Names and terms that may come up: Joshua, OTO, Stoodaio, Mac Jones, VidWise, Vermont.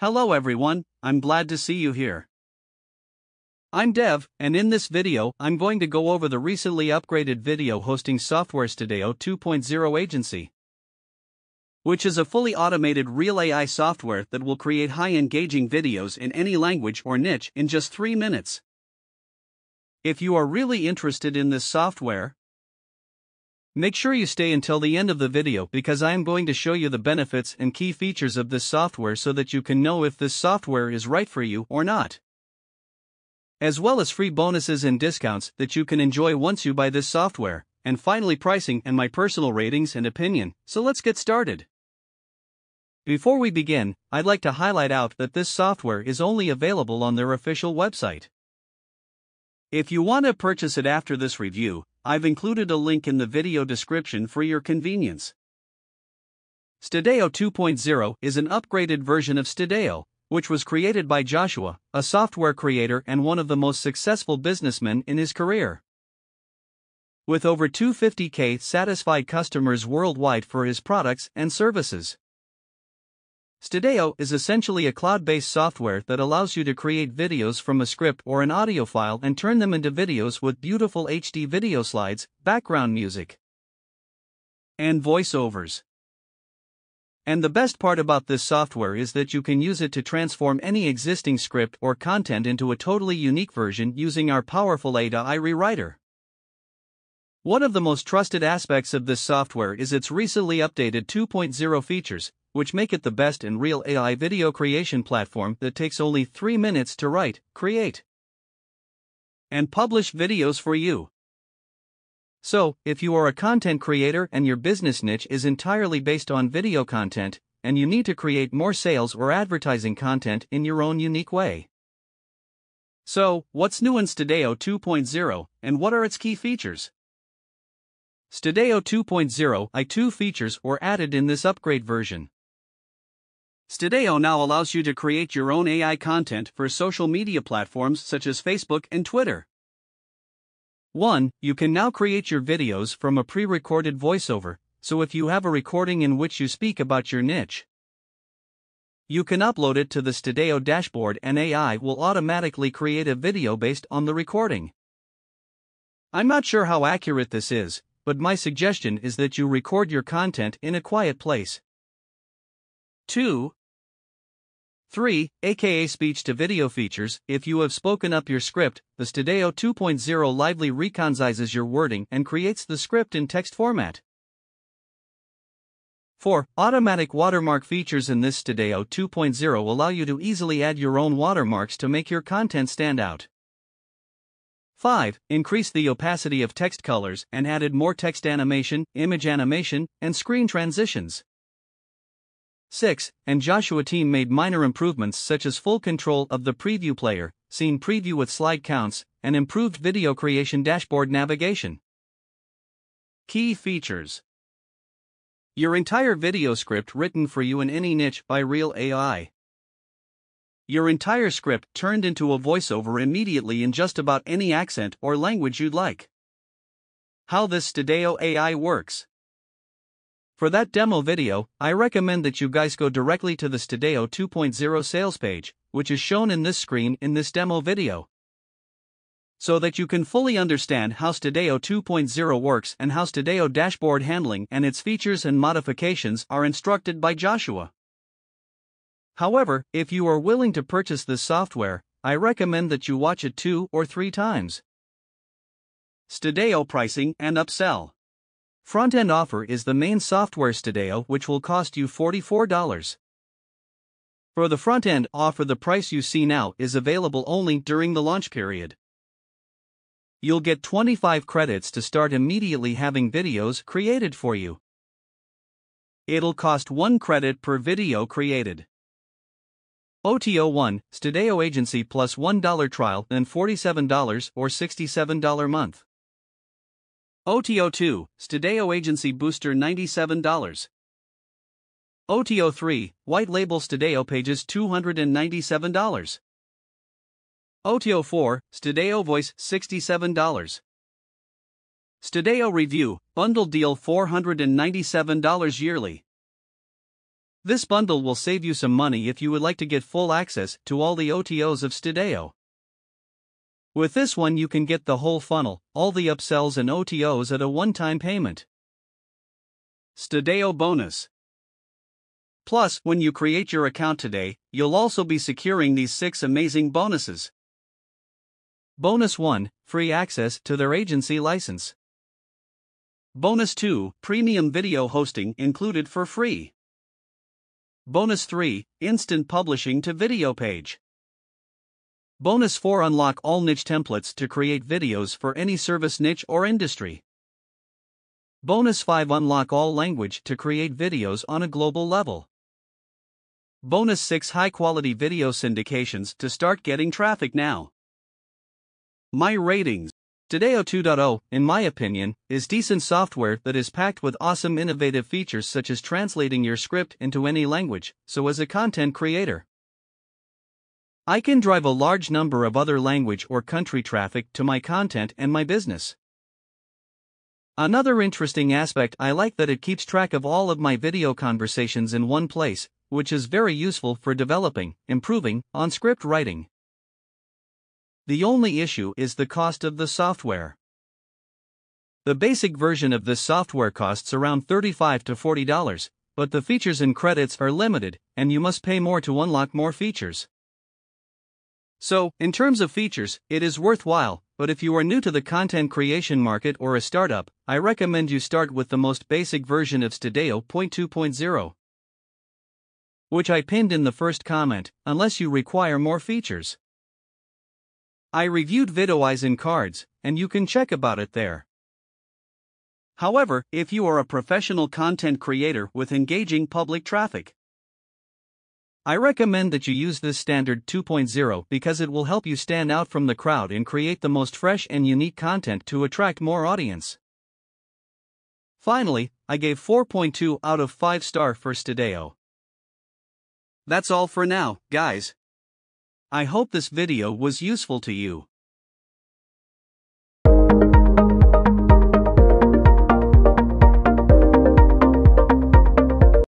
Hello everyone, I'm glad to see you here. I'm Dev, and in this video I'm going to go over the recently upgraded video hosting software Stoodaio 2.0 agency, which is a fully automated real AI software that will create high engaging videos in any language or niche in just 3 minutes. If you are really interested in this software, make sure you stay until the end of the video because I am going to show you the benefits and key features of this software so that you can know if this software is right for you or not, as well as free bonuses and discounts that you can enjoy once you buy this software, and finally pricing and my personal ratings and opinion, so let's get started. Before we begin, I'd like to highlight out that this software is only available on their official website. If you want to purchase it after this review, I've included a link in the video description for your convenience. Stoodaio 2.0 is an upgraded version of Stoodaio, which was created by Joshua, a software creator and one of the most successful businessmen in his career, with over 250,000 satisfied customers worldwide for his products and services. Stoodaio is essentially a cloud-based software that allows you to create videos from a script or an audio file and turn them into videos with beautiful HD video slides, background music, and voiceovers. And the best part about this software is that you can use it to transform any existing script or content into a totally unique version using our powerful AI rewriter. One of the most trusted aspects of this software is its recently updated 2.0 features, which make it the best in real AI video creation platform that takes only 3 minutes to write, create, and publish videos for you. So, if you are a content creator and your business niche is entirely based on video content, and you need to create more sales or advertising content in your own unique way. So, what's new in Stoodaio 2.0, and what are its key features? Stoodaio 2.0 I2 features were added in this upgrade version. Stoodaio now allows you to create your own AI content for social media platforms such as Facebook and Twitter. 1. You can now create your videos from a pre-recorded voiceover, so if you have a recording in which you speak about your niche, you can upload it to the Stoodaio dashboard and AI will automatically create a video based on the recording. I'm not sure how accurate this is, but my suggestion is that you record your content in a quiet place. 2. 3. aka speech-to-video features. If you have spoken up your script, the Stoodaio 2.0 lively reconcises your wording and creates the script in text format. 4. Automatic watermark features. In this Stoodaio 2.0 allow you to easily add your own watermarks to make your content stand out. 5. Increased the opacity of text colors and added more text animation, image animation, and screen transitions. 6. And Joshua team made minor improvements such as full control of the preview player, scene preview with slide counts, and improved video creation dashboard navigation. Key features. Your entire video script written for you in any niche by real AI. Your entire script turned into a voiceover immediately in just about any accent or language you'd like. How this Stoodaio AI works. For that demo video, I recommend that you guys go directly to the Stoodaio 2.0 sales page, which is shown in this screen in this demo video, so that you can fully understand how Stoodaio 2.0 works and how Stoodaio dashboard handling and its features and modifications are instructed by Joshua. However, if you are willing to purchase this software, I recommend that you watch it 2 or 3 times. Stoodaio pricing and upsell. Front-end offer is the main software Stoodaio, which will cost you $44. For the front-end offer, the price you see now is available only during the launch period. You'll get 25 credits to start immediately having videos created for you. It'll cost 1 credit per video created. OTO1, Stoodaio Agency plus $1 trial, then $47 or $67 month. OTO2, Stoodaio Agency Booster $97. OTO3, White Label Stoodaio Pages $297. OTO4, Stoodaio Voice $67. Stoodaio Review, Bundle Deal $497 yearly. This bundle will save you some money if you would like to get full access to all the OTOs of Stoodaio. With this one you can get the whole funnel, all the upsells and OTOs at a one-time payment. Stoodaio bonus. Plus, when you create your account today, you'll also be securing these 6 amazing bonuses. Bonus 1, free access to their agency license. Bonus 2, premium video hosting included for free. Bonus 3, instant publishing to video page. Bonus 4, unlock all niche templates to create videos for any service niche or industry. Bonus 5, unlock all language to create videos on a global level. Bonus 6, high-quality video syndications to start getting traffic now. My ratings. Stoodaio 2.0, in my opinion, is decent software that is packed with awesome innovative features such as translating your script into any language, so as a content creator, I can drive a large number of other language or country traffic to my content and my business. Another interesting aspect I like that it keeps track of all of my video conversations in one place, which is very useful for developing, improving, on script writing. The only issue is the cost of the software. The basic version of this software costs around $35 to $40, but the features and credits are limited, and you must pay more to unlock more features. So, in terms of features, it is worthwhile, but if you are new to the content creation market or a startup, I recommend you start with the most basic version of Stoodaio 2.0, which I pinned in the first comment, unless you require more features. I reviewed VidWise in cards, and you can check about it there. However, if you are a professional content creator with engaging public traffic, I recommend that you use this standard 2.0 because it will help you stand out from the crowd and create the most fresh and unique content to attract more audience. Finally, I gave 4.2 out of 5 star for Stoodaio. That's all for now, guys. I hope this video was useful to you.